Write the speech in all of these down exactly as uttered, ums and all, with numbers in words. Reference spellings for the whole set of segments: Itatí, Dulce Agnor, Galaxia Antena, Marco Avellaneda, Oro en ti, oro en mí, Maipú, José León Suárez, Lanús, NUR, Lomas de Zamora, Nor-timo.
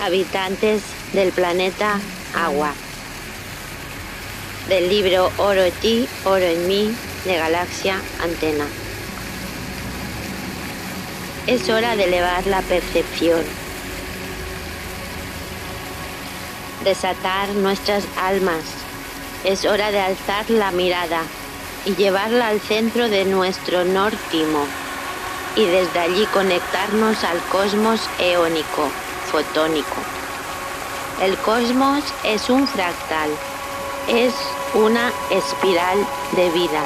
habitantes del planeta agua. Del libro Oro en ti, oro en mí, de Galaxia Antena. Es hora de elevar la percepción, desatar nuestras almas. Es hora de alzar la mirada y llevarla al centro de nuestro Nor-timo, y desde allí conectarnos al cosmos eónico, fotónico. El cosmos es un fractal, es una espiral de vida.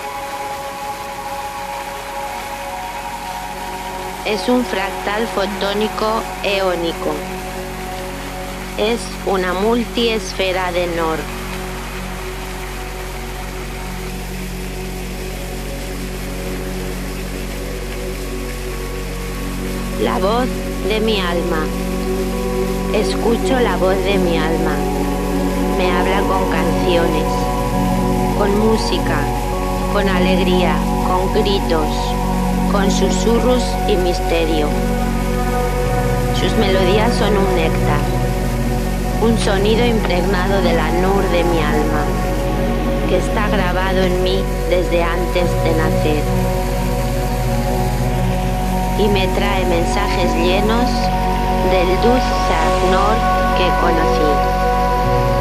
Es un fractal fotónico eónico. Es una multiesfera de N U R. La voz de mi alma. Escucho la voz de mi alma. Me habla con canciones, con música, con alegría, con gritos, con susurros y misterio. Sus melodías son un néctar, un sonido impregnado de la N U R de mi alma, que está grabado en mí desde antes de nacer. Y me trae mensajes llenos del dulce Agnor que conocí.